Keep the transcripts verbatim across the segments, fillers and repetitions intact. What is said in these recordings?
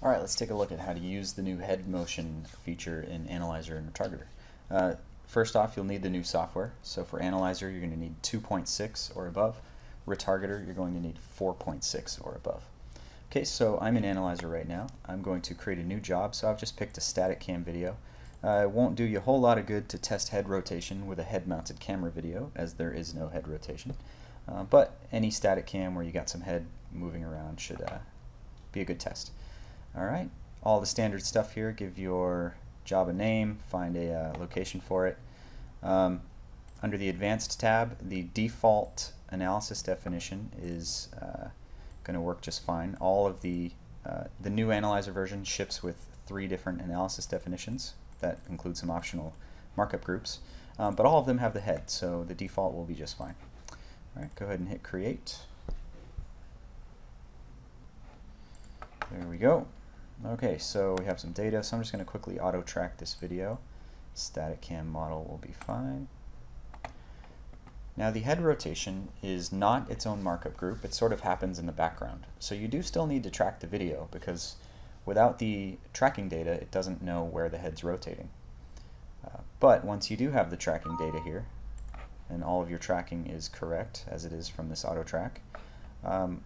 All right, let's take a look at how to use the new head motion feature in Analyzer and Retargeter. Uh, first off, you'll need the new software. So for Analyzer, you're going to need two point six or above. Retargeter, you're going to need four point six or above. Okay, so I'm in Analyzer right now. I'm going to create a new job, so I've just picked a static cam video. Uh, it won't do you a whole lot of good to test head rotation with a head-mounted camera video, as there is no head rotation. Uh, but any static cam where you got some head moving around should uh, be a good test. All right, all the standard stuff here. Give your job a name, find a uh, location for it. Um, under the Advanced tab, the default analysis definition is uh, going to work just fine. All of the uh, the new Analyzer version ships with three different analysis definitions that include some optional markup groups, um, but all of them have the head, so the default will be just fine. All right, go ahead and hit create. There we go. Okay, so we have some data, so I'm just going to quickly auto track this video. Static cam model will be fine. Now the head rotation is not its own markup group. It sort of happens in the background. So you do still need to track the video, because without the tracking data, it doesn't know where the head's rotating. Uh, but once you do have the tracking data here, and all of your tracking is correct, as it is from this auto track, um,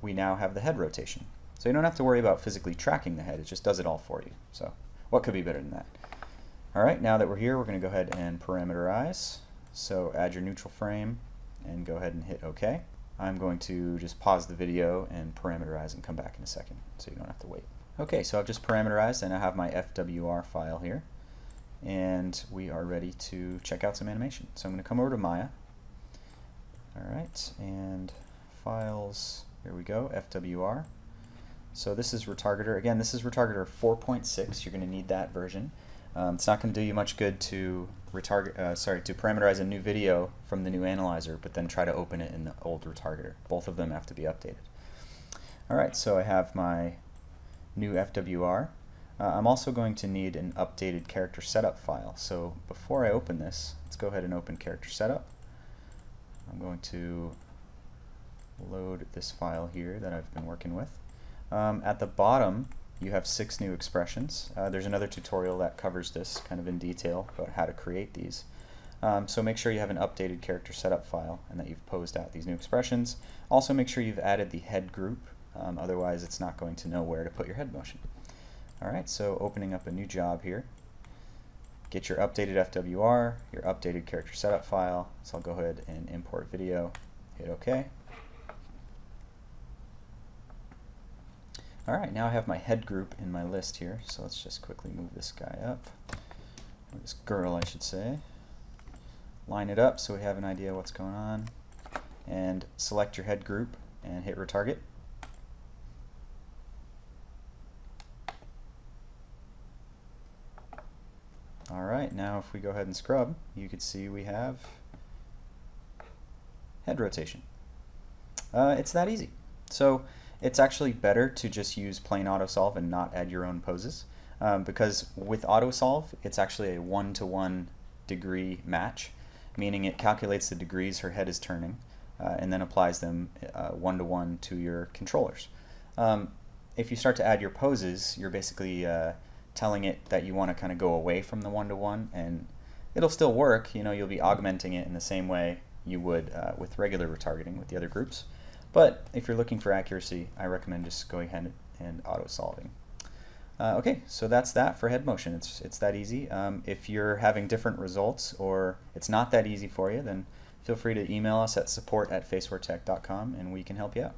we now have the head rotation. So you don't have to worry about physically tracking the head. It just does it all for you. So what could be better than that? All right, now that we're here, we're going to go ahead and parameterize. So add your neutral frame and go ahead and hit OK. I'm going to just pause the video and parameterize and come back in a second, so you don't have to wait. OK, so I've just parameterized, and I have my F W R file here. And we are ready to check out some animation. So I'm going to come over to Maya. All right, and files, here we go, F W R. So this is Retargeter. Again, this is Retargeter four point six. You're going to need that version. Um, it's not going to do you much good to retarget. Uh, sorry, to parameterize a new video from the new Analyzer, but then try to open it in the old Retargeter. Both of them have to be updated. All right, so I have my new F W R. Uh, I'm also going to need an updated character setup file. So before I open this, let's go ahead and open character setup. I'm going to load this file here that I've been working with. Um, at the bottom, you have six new expressions. Uh, there's another tutorial that covers this kind of in detail about how to create these. Um, so make sure you have an updated character setup file and that you've posed out these new expressions. Also make sure you've added the head group, um, otherwise it's not going to know where to put your head motion. All right, so opening up a new job here. Get your updated F W R, your updated character setup file. So I'll go ahead and import video, hit OK. All right, now I have my head group in my list here, so let's just quickly move this guy up, or this girl, I should say. Line it up so we have an idea what's going on, and select your head group and hit retarget. All right, now if we go ahead and scrub, you can see we have head rotation. Uh, it's that easy. So it's actually better to just use plain Autosolve and not add your own poses, um, because with Autosolve, it's actually a one-to-one degree match, meaning it calculates the degrees her head is turning uh, and then applies them one-to-one to your controllers. Um, if you start to add your poses, you're basically uh, telling it that you want to kind of go away from the one-to-one, and it'll still work. You know, you'll be augmenting it in the same way you would uh, with regular retargeting with the other groups. But if you're looking for accuracy, I recommend just going ahead and auto-solving. Uh, okay, so that's that for head motion. It's, it's that easy. Um, if you're having different results or it's not that easy for you, then feel free to email us at support at facewaretech dot com and we can help you out.